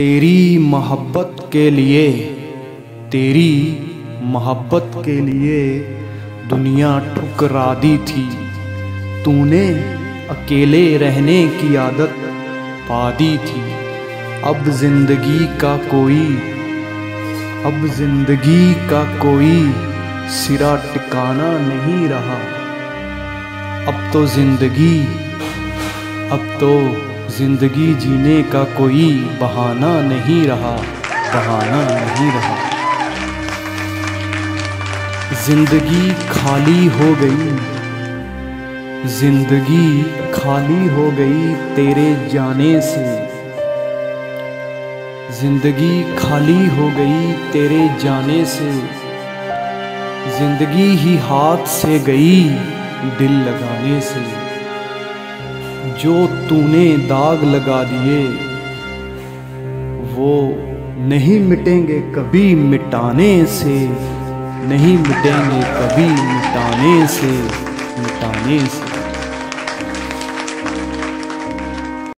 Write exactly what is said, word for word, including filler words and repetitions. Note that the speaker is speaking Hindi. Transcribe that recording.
तेरी मोहब्बत के लिए, तेरी मोहब्बत के लिए दुनिया ठुकरा दी थी। तूने अकेले रहने की आदत पा दी थी। अब जिंदगी का कोई अब जिंदगी का कोई सिरा टिकाना नहीं रहा। अब तो जिंदगी अब तो जिंदगी जीने का कोई बहाना नहीं रहा बहाना नहीं रहा। जिंदगी खाली हो गई जिंदगी खाली हो गई तेरे जाने से। जिंदगी खाली हो गई तेरे जाने से। जिंदगी ही हाथ से गई दिल लगाने से। जो तूने दाग लगा दिए वो नहीं मिटेंगे कभी मिटाने से नहीं मिटेंगे कभी मिटाने से मिटाने से